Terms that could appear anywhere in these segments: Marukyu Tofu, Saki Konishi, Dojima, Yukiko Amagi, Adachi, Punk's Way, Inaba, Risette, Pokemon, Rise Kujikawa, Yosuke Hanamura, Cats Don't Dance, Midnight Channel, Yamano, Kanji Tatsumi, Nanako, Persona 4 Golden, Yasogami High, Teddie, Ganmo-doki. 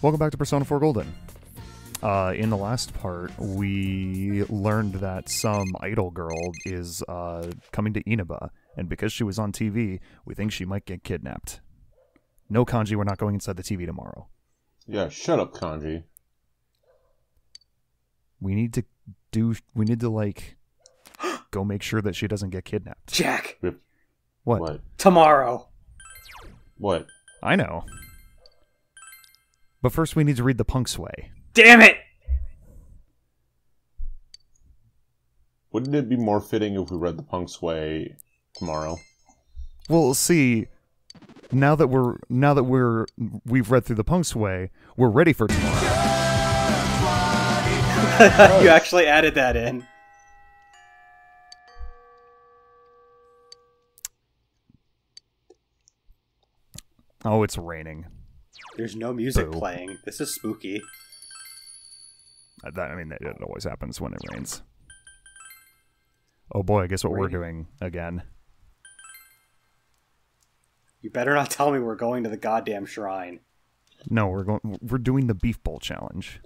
Welcome back to Persona 4 Golden. In the last part, we learned that some idol girl is coming to Inaba, and because she was on TV, we think she might get kidnapped. No, Kanji, we're not going inside the TV tomorrow. Yeah, shut up, Kanji. We need to like, go make sure that she doesn't get kidnapped. Jack! What? Tomorrow! What? I know. But first we need to read the Punk's Way. Damn it! Wouldn't it be more fitting if we read the Punk's Way tomorrow? Well, see, now that we've read through the Punk's Way, we're ready for tomorrow. You actually added that in. Oh, it's raining. There's no music playing. This is spooky. I mean, it always happens when it rains. Oh boy, guess what we're doing again. You better not tell me we're going to the goddamn shrine. No, we're doing the beef bowl challenge.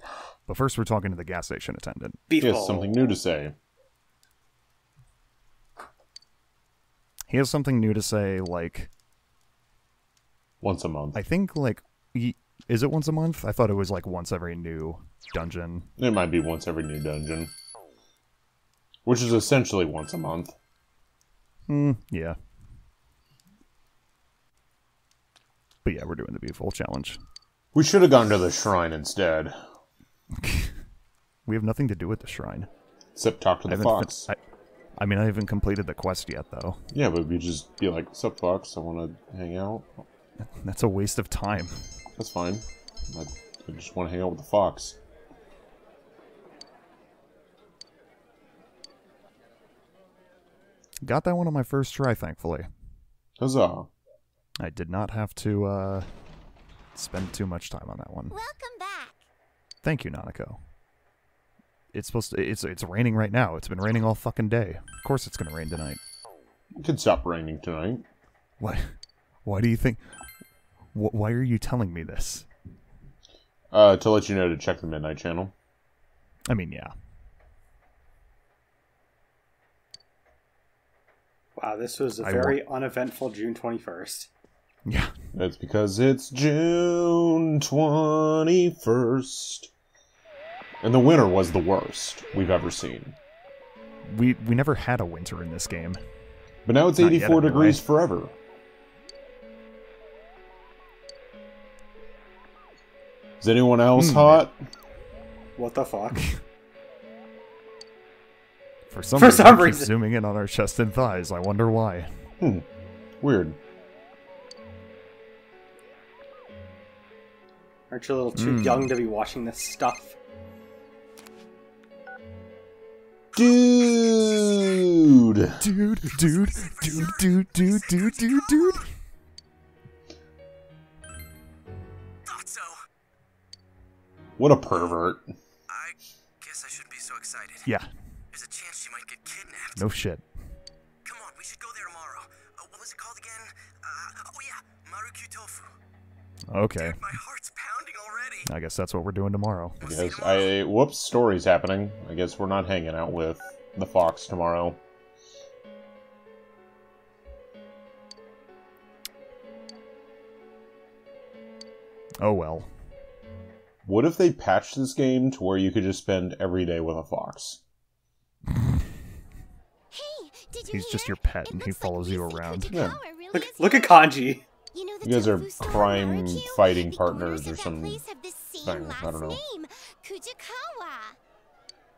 But first we're talking to the gas station attendant. Beef bowl. He has something new to say. He has something new to say, like... Once a month. I think, like... Is it once a month? I thought it was like once every new dungeon. It might be once every new dungeon. Which is essentially once a month. Yeah. But yeah, we're doing the beef bowl challenge. We should have gone to the shrine instead. We have nothing to do with the shrine. Except talk to the fox. I mean, I haven't completed the quest yet, though. Yeah, but we just be like, sup, fox, I want to hang out. That's a waste of time. That's fine. I just want to hang out with the fox. Got that one on my first try, thankfully. Huzzah. I did not have to spend too much time on that one. Welcome back. Thank you, Nanako. It's supposed to. It's raining right now. It's been raining all fucking day. Of course, it's gonna rain tonight. It can stop raining tonight. What? Why do you think? Why are you telling me this? To let you know to check the Midnight Channel. I mean, yeah. Wow, this was a very uneventful June 21st. Yeah. That's because it's June 21st. And the winter was the worst we've ever seen. We never had a winter in this game. But now it's 84 degrees forever. Is anyone else hot? What the fuck? For some reason, keep zooming in on our chest and thighs. I wonder why. Weird. Aren't you a little too young to be watching this stuff? Dude! Dude. What a pervert. I guess I shouldn't be so excited. Yeah. There's a chance she might get kidnapped. No shit. Come on, we should go there tomorrow. What was it called again? Oh yeah, Marukyu Tofu. Okay. Dude, my heart's pounding already. I guess that's what we're doing tomorrow. Whoops, story's happening. I guess we're not hanging out with the fox tomorrow. Oh well. What if they patched this game to where you could just spend every day with a fox? Hey, did you hear? He's just your pet and he follows you around. Yeah. Look at Kanji. You guys are prime fighting partners or some thing. I don't know. Kujikawa.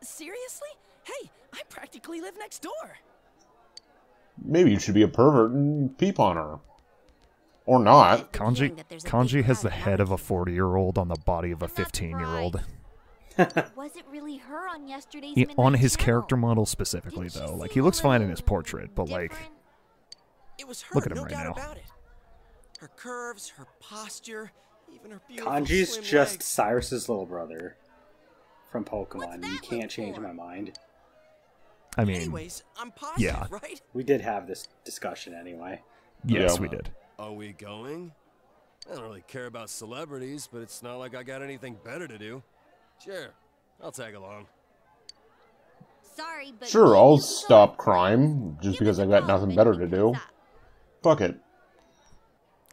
Seriously? Hey, I practically live next door. Maybe you should be a pervert and peep on her. Or not. Kanji has the head of a 40-year-old on the body of a 15-year-old. On his character model specifically, though. Like, he looks fine in his portrait, but, like, look at him right now. Her curves, her posture, even her beautiful Kanji's just Cyrus's little brother from Pokemon. You can't change my mind. I mean, anyways, I'm positive, yeah. Right? We did have this discussion anyway. Yes, we did. Are we going? I don't really care about celebrities, but it's not like I got anything better to do. Sure, I'll tag along. Sorry, but sure, I'll stop crime just because I've got nothing better to do. Fuck it.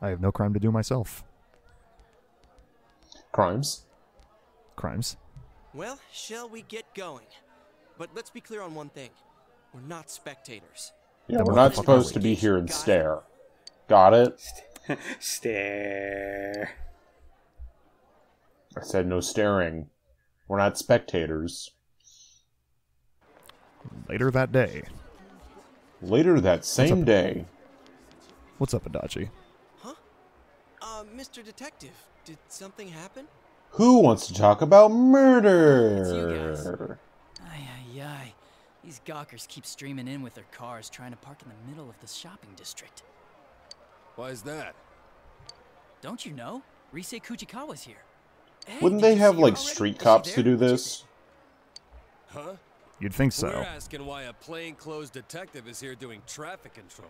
I have no crime to do myself. Crimes. Well, shall we get going? But let's be clear on one thing. We're not spectators. Yeah, we're not supposed to be here and stare. Got it? Stare. I said no staring. We're not spectators. Later that day. Later that same day. What's up, Adachi? Huh? Mr. Detective, did something happen? Who wants to talk about murder? Ay, ay, ay. These gawkers keep streaming in with their cars, trying to park in the middle of the shopping district. Why is that? Don't you know? Rise Kujikawa's here. Hey, wouldn't they have, like, street cops to do this? Huh? You'd think so. We're asking why a plainclothes detective is here doing traffic control.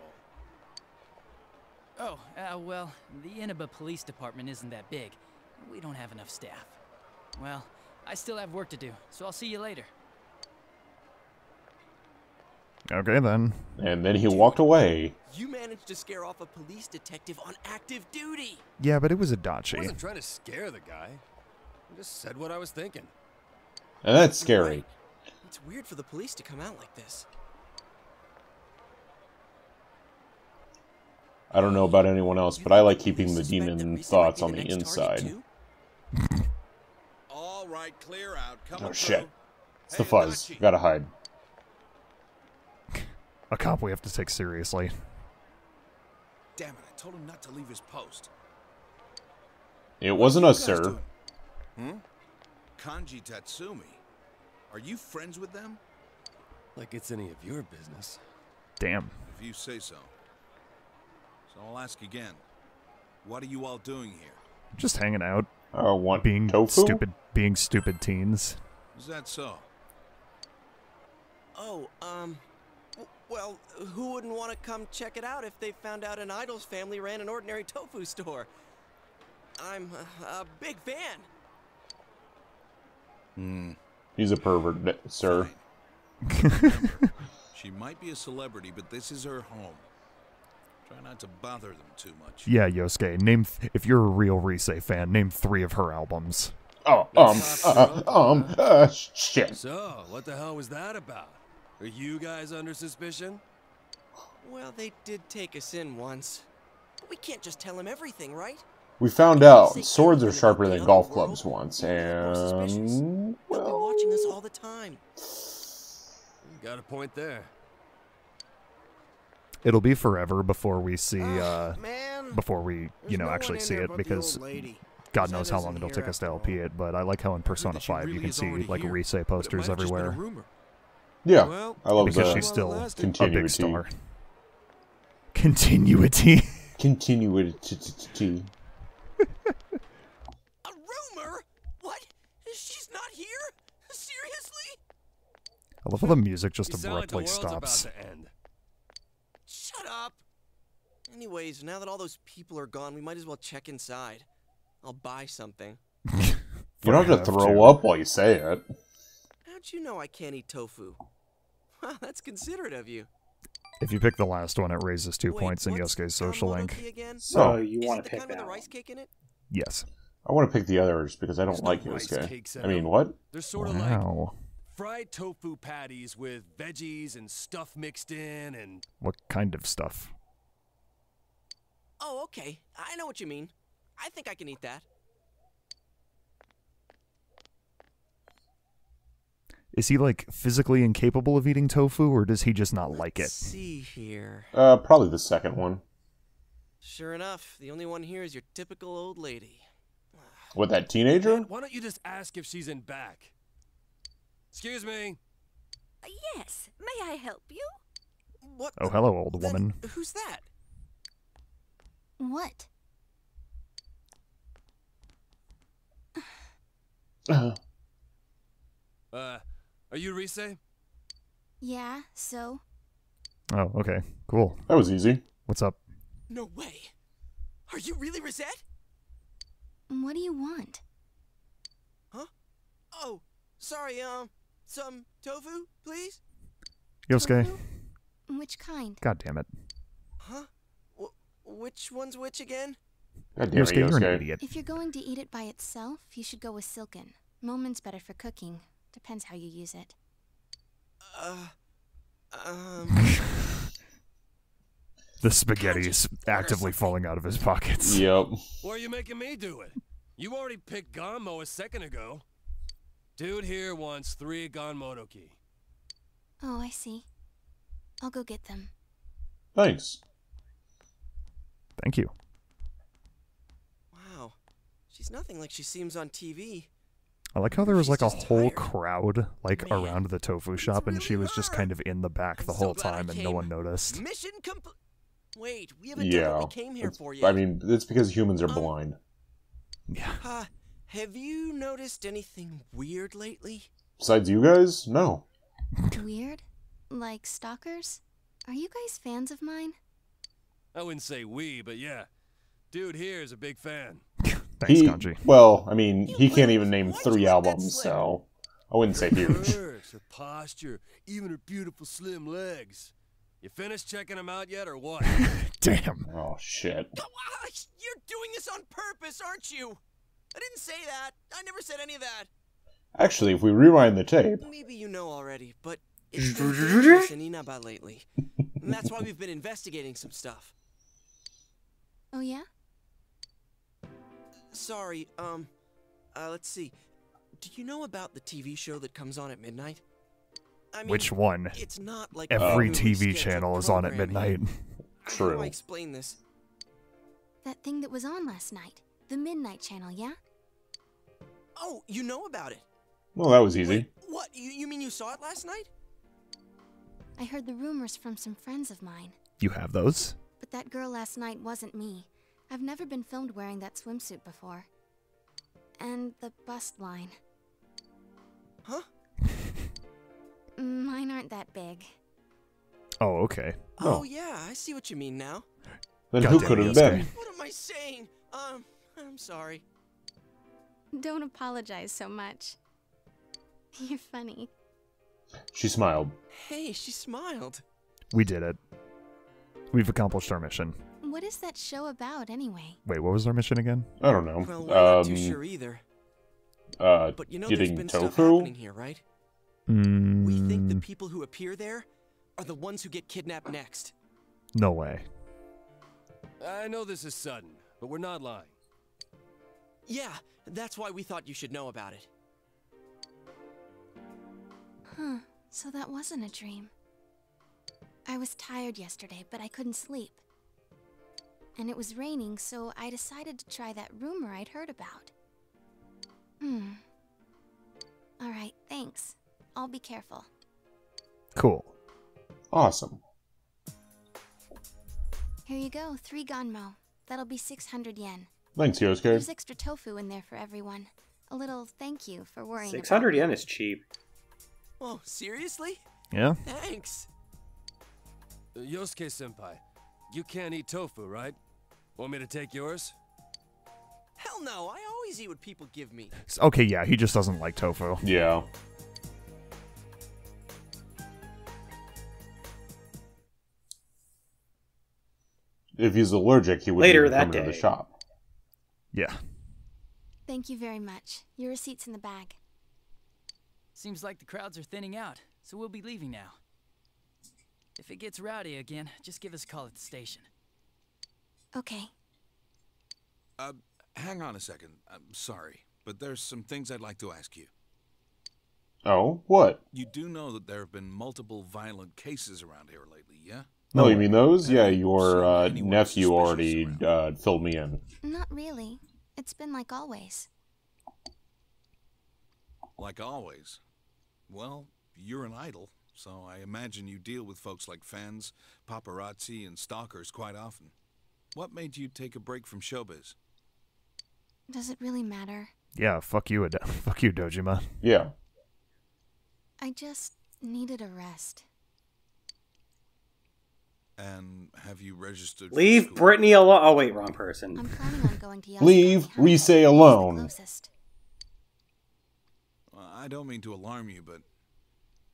Oh, well, the Inaba Police Department isn't that big. We don't have enough staff. Well, I still have work to do, so I'll see you later. Okay, then. And then he walked away. You managed to scare off a police detective on active duty. Yeah, but it was Adachi. I wasn't trying to scare the guy. I just said what I was thinking. And that's scary. It's weird for the police to come out like this. I don't know about anyone else, but I like keeping the demon thoughts on the inside. All right, clear out. Oh shit. It's the fuzz. Gotta hide. A cop we have to take seriously. Damn it, I told him not to leave his post. It wasn't us, sir. Hmm? Kanji Tatsumi. Are you friends with them? Like it's any of your business. Damn. If you say so. So I'll ask again. What are you all doing here? Just hanging out. Being tofu? Being stupid teens. Is that so? Oh, well, who wouldn't want to come check it out if they found out an idol's family ran an ordinary tofu store? I'm a big fan. Hmm. He's a pervert, sir. She might be a celebrity, but this is her home. Try not to bother them too much. Yeah, Yosuke, name if you're a real Rise fan, name 3 of her albums. Oh, shit. So, what the hell was that about? Are you guys under suspicion? Well, they did take us in once. But we can't just tell him everything, right? We found out swords are sharper than golf clubs once, and well, they're watching us all the time. Got a point there. It'll be forever before we see before we, you know, actually see it, because God knows how long it'll take us to LP it, but I like how in Persona 5 you can see like Rise posters everywhere. Yeah, well, I love because she's still a big star. Continuity. A rumor? What? She's not here? Seriously? I love how the music just abruptly stops. About to end. Shut up. Anyways, now that all those people are gone, we might as well check inside. I'll buy something. You don't have to throw up while you say it. How'd you know I can't eat tofu? Wow, that's considerate of you. If you pick the last one, it raises 2 points in Yosuke's social link. So you want to pick that rice cake in it? Yes. I want to pick the others because I don't like Yosuke. I mean, what? They're sort of like fried tofu patties with veggies and stuff mixed in, and what kind of stuff? Oh, okay. I know what you mean. I think I can eat that. Is he, like, physically incapable of eating tofu, or does he just not like it? Let's see here. Probably the second one. Sure enough, the only one here is your typical old lady. What, that teenager? Why don't you just ask if she's in back? Excuse me. Yes, may I help you? What? Oh, hello, old woman. Who's that? What? Are you Rise? Yeah, so? Oh, okay. Cool. That was easy. What's up? No way. Are you really Risette? What do you want? Huh? Oh, sorry, some tofu, please? Yosuke. Tofu? Which kind? God damn it. Huh? Which one's which again? Yosuke, you're an idiot. If you're going to eat it by itself, you should go with silken. Momen's better for cooking. Depends how you use it. The spaghetti is actively falling out of his pockets. Yep. Why are you making me do it? You already picked Ganmo a second ago. Dude here wants 3 Ganmo-doki. Oh, I see. I'll go get them. Thanks. Thank you. Wow. She's nothing like she seems on TV. I like how there was like a whole crowd like around the tofu shop and she was just kind of in the back the whole time and no one noticed. Mission complete. Wait, we haven't done what we came here for yet. I mean, it's because humans are blind. Yeah. Have you noticed anything weird lately? Besides you guys? No. Weird? Like stalkers? Are you guys fans of mine? I wouldn't say we, but yeah. Dude here is a big fan. Thanks, Kanji. Well, I mean, he can't even name 3 albums, so I wouldn't say huge. Her posture, even her beautiful slim legs. You finished checking them out yet, or what? Damn. Oh shit. You're doing this on purpose, aren't you? I didn't say that. I never said any of that. Actually, if we rewind the tape, maybe you know already, but it's been Inaba lately. And that's why we've been investigating some stuff. Oh yeah. Sorry, let's see. Do you know about the TV show that comes on at midnight? I mean, which one? It's not like every TV channel is on at midnight. True. How do I explain this? That thing that was on last night. The Midnight Channel, yeah? Oh, you know about it. Well, that was easy. Wait, what? You mean you saw it last night? I heard the rumors from some friends of mine. You have those? But that girl last night wasn't me. I've never been filmed wearing that swimsuit before. And the bust line. Huh? Mine aren't that big. Oh, okay. Oh, yeah, I see what you mean now. Then who could have been? What am I saying? I'm sorry. Don't apologize so much. You're funny. She smiled. Hey, she smiled. We did it. We've accomplished our mission. What is that show about, anyway? Wait, what was our mission again? I don't know. Well, we're not too sure either. But you know, there's been stuff happening here, right? Mm. We think the people who appear there are the ones who get kidnapped next. No way. I know this is sudden, but we're not lying. Yeah, that's why we thought you should know about it. Huh, so that wasn't a dream. I was tired yesterday, but I couldn't sleep. And it was raining, so I decided to try that rumor I'd heard about. Hmm. Alright, thanks. I'll be careful. Cool. Awesome. Here you go, 3 Ganmo. That'll be 600 yen. Thanks, Yosuke. There's extra tofu in there for everyone. A little thank you for worrying. 600 yen is cheap. Oh, seriously? Yeah. Thanks. Yosuke-senpai, you can't eat tofu, right? Want me to take yours? Hell no, I always eat what people give me. Okay, yeah, he just doesn't like tofu. Yeah. If he's allergic, he would later that day to the shop. Yeah. Thank you very much. Your receipt's in the bag. Seems like the crowds are thinning out, so we'll be leaving now. If it gets rowdy again, just give us a call at the station. Okay. Hang on a second. I'm sorry, but there's some things I'd like to ask you. Oh, what? You do know that there have been multiple violent cases around here lately, yeah? No, you mean those? Yeah, your nephew already filled me in. Not really. It's been like always. Like always? Well, you're an idol. So I imagine you deal with folks like fans, paparazzi, and stalkers quite often. What made you take a break from showbiz? Does it really matter? Yeah, fuck you, Dojima. Yeah. I just needed a rest. And have you registered? Leave Brittany alone. Oh wait, wrong person. I'm planning on going to Yasogami. Leave Risette alone. Well, I don't mean to alarm you, but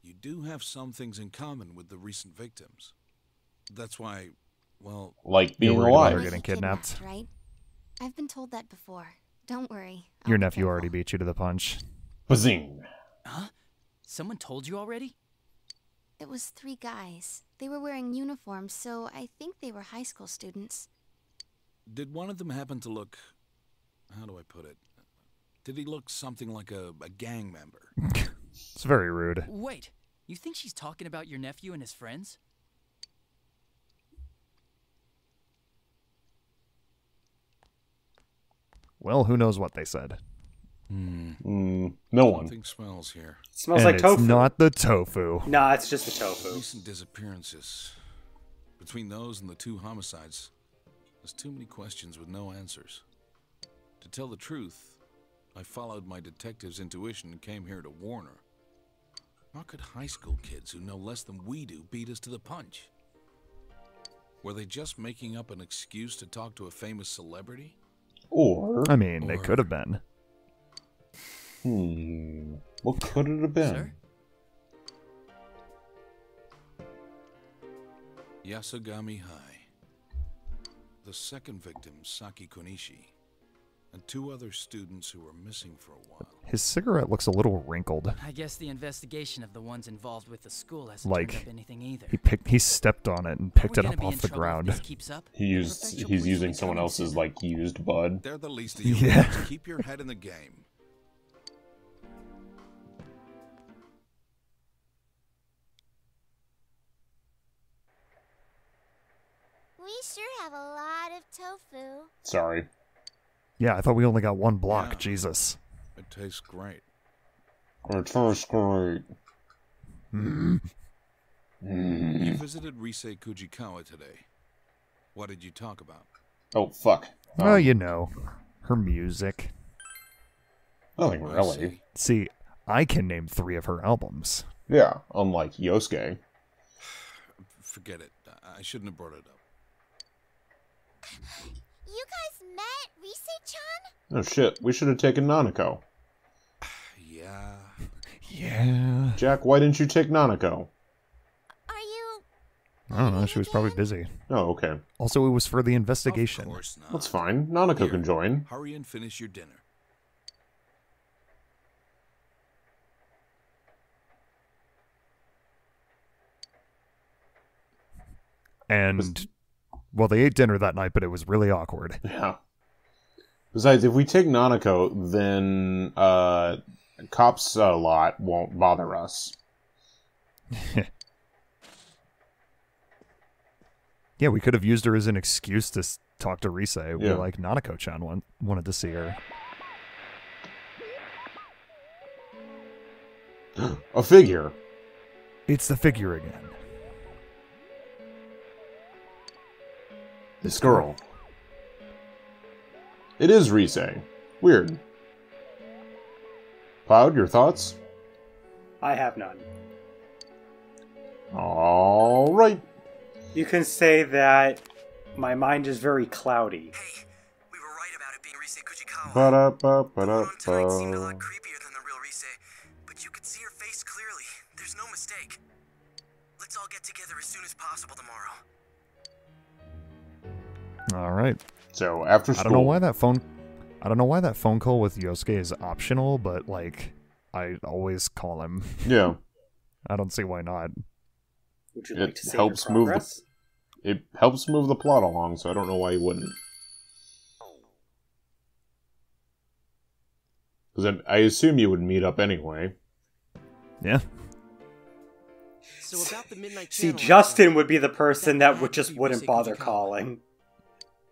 you do have some things in common with the recent victims. That's why, well, like being alive or getting kidnapped, right? I've been told that before. Don't worry. Your nephew already beat you to the punch. Bazing. Huh? Someone told you already? It was 3 guys. They were wearing uniforms, so I think they were high school students. Did one of them happen to look... how do I put it? Did he look something like a gang member? It's very rude. Wait, you think she's talking about your nephew and his friends? Well, who knows what they said. No one. Something smells here. It smells like tofu. It's not the tofu. No, it's just the tofu. Recent disappearances. Between those and the 2 homicides, there's too many questions with no answers. To tell the truth, I followed my detective's intuition and came here to warn her. How could high school kids who know less than we do beat us to the punch? Were they just making up an excuse to talk to a famous celebrity? Or... I mean, they could have been. What could it have been? Sir? Yasogami High. The second victim, Saki Konishi. And 2 other students who were missing for a while. His cigarette looks a little wrinkled. I guess the investigation of the ones involved with the school hasn't turned up anything either. He stepped on it and picked it up off the ground. He's using someone else's like used bud. They're the least of you. Yeah. Keep your head in the game. We sure have a lot of tofu. Sorry. Yeah, I thought we only got 1 block. Yeah. Jesus. It tastes great. It tastes great. You visited Rise Kujikawa today. What did you talk about? Oh, fuck. Well, you know, her music. Oh, really? See, I can name 3 of her albums. Yeah, unlike Yosuke. Forget it. I shouldn't have brought it up. You guys met Rise-chan? Oh shit, we should have taken Nanako. Yeah. Yeah. Jack, why didn't you take Nanako? I don't know, she was probably busy. Oh, okay. Also, it was for the investigation. Of course not. That's fine, Nanako can join. Hurry and finish your dinner. And... well, they ate dinner that night, but it was really awkward. Yeah. Besides, if we take Nanako, then cops a lot won't bother us. Yeah, we could have used her as an excuse to talk to Rise. Yeah. We're like, Nanako-chan wanted to see her. A figure. It's the figure again. This girl. It is Rise. Weird. Cloud, your thoughts? I have none. Alright. You can say that my mind is very cloudy. Hey, we were right about it being Rise Kujikawa. Tonight seemed a lot creepier than the real Rise, but you could see her face clearly. There's no mistake. Let's all get together as soon as possible tomorrow. All right. So after school, I don't know why that phone call with Yosuke is optional, but like, I always call him. Yeah. I don't see why not. Would you like to helps move. It helps move the plot along, so I don't know why you wouldn't. Because I assume you would meet up anyway. Yeah. So about the Midnight Channel, see, Justin would be the person that would just wouldn't bother calling.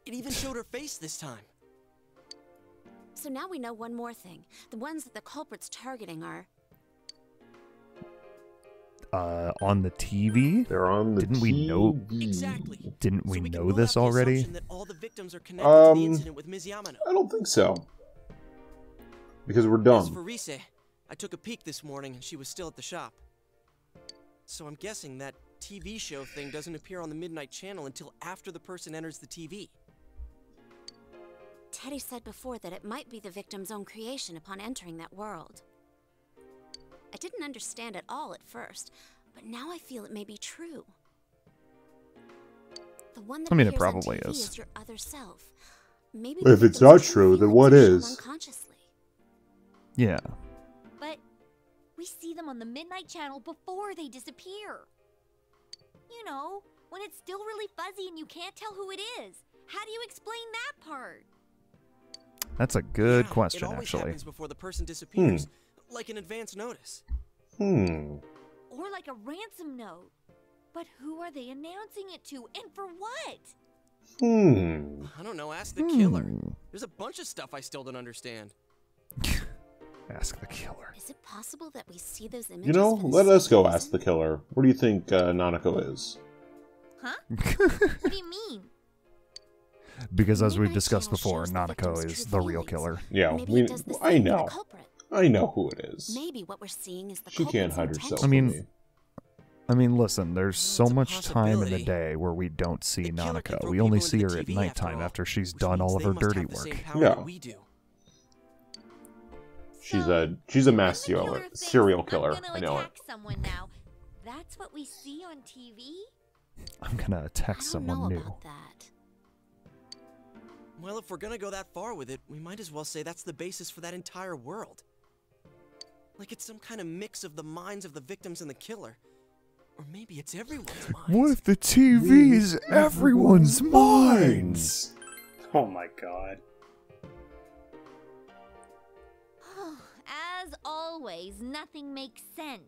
It even showed her face this time. So now we know 1 more thing. The ones that the culprit's targeting are... on the TV? They're on the TV. We know... Exactly. Didn't we know this already? That all the victims are connected to the incident with Ms. Yamano. I don't think so. Because we're dumb. As for Rise, I took a peek this morning and she was still at the shop. So I'm guessing that TV show thing doesn't appear on the Midnight Channel until after the person enters the TV. Teddie said before that it might be the victim's own creation upon entering that world. I didn't understand at all at first, but now I feel it may be true. The one that it probably is your other self. Maybe if it's not true, then what is? Yeah. But we see them on the Midnight Channel before they disappear. You know, when it's still really fuzzy and you can't tell who it is. How do you explain that part? That's a good question, it always happens before the person disappears, like an advance notice. Or like a ransom note. But who are they announcing it to, and for what? I don't know. Ask the killer. There's a bunch of stuff I still don't understand. Ask the killer. Is it possible that we see those images? You know, let us go ask the killer. What do you think Nanako is? Huh? What do you mean? Because as we've discussed before, Nanako is the real killer. Yeah, I know. I know who it is. Maybe what we're seeing is the culprit. She can't hide herself. I mean, listen, there's so much time in the day where we don't see Nanako. We only see her at nighttime after she's done all of her dirty work. Yeah. She's a mass serial killer. I know it. That's what we see on TV. I'm gonna attack someone new. Well, if we're gonna go that far with it, we might as well say that's the basis for that entire world. Like it's some kind of mix of the minds of the victims and the killer. Or maybe it's everyone's minds. What if the TV is everyone's minds? Oh my god. As always, nothing makes sense.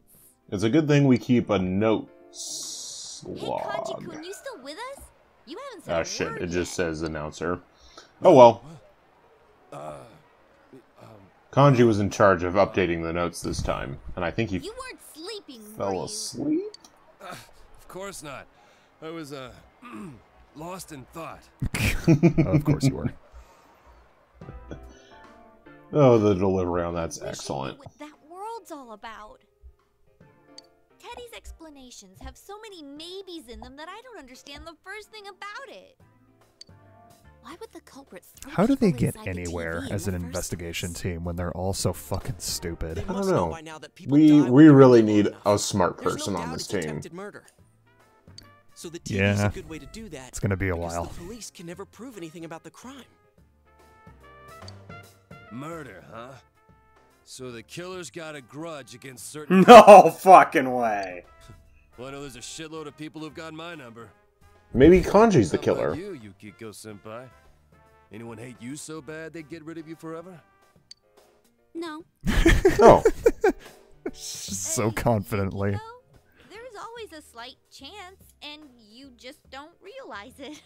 It's a good thing we keep a notes log. Hey Kanji-kun, you still with us? You haven't said shit, it just says announcer. Oh well. Kanji was in charge of updating the notes this time, and I think he fell asleep? Of course not. I was lost in thought. Of course you were. Oh, the delivery on that's excellent. What that world's all about. Teddie's explanations have so many maybes in them that I don't understand the first thing about it. Why would the culprit How do they get anywhere as an investigation team when they're all so fucking stupid? I don't know. We really need a smart person on this team. So the team is a good way to do that. It's going to be a while. The police can never prove anything about the crime. Murder, huh? So the killer's got a grudge against certain No fucking way. Well, I know there's a shitload of people who've got my number. Maybe Kanji's the killer. You Yukiko-senpai? Anyone hate you so bad they'd get rid of you forever? No. Oh. So confidently. You know, there's always a slight chance, and you just don't realize it.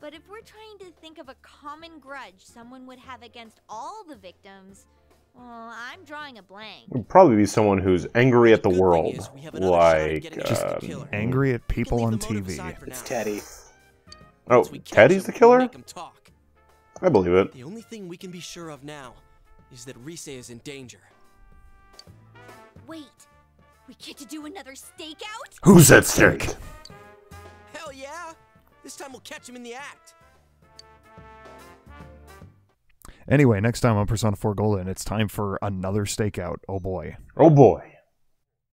But if we're trying to think of a common grudge someone would have against all the victims, well, I'm drawing a blank. It would probably be someone who's angry at the world. Like, just angry at people on TV. It's Teddie. Oh, Teddie's the killer? I believe it. The only thing we can be sure of now is that Rise is in danger. Wait, we get to do another stakeout? Who's at stake? Hell yeah! This time we'll catch him in the act. Anyway, next time on Persona 4 Golden, it's time for another stakeout. Oh boy. Oh boy.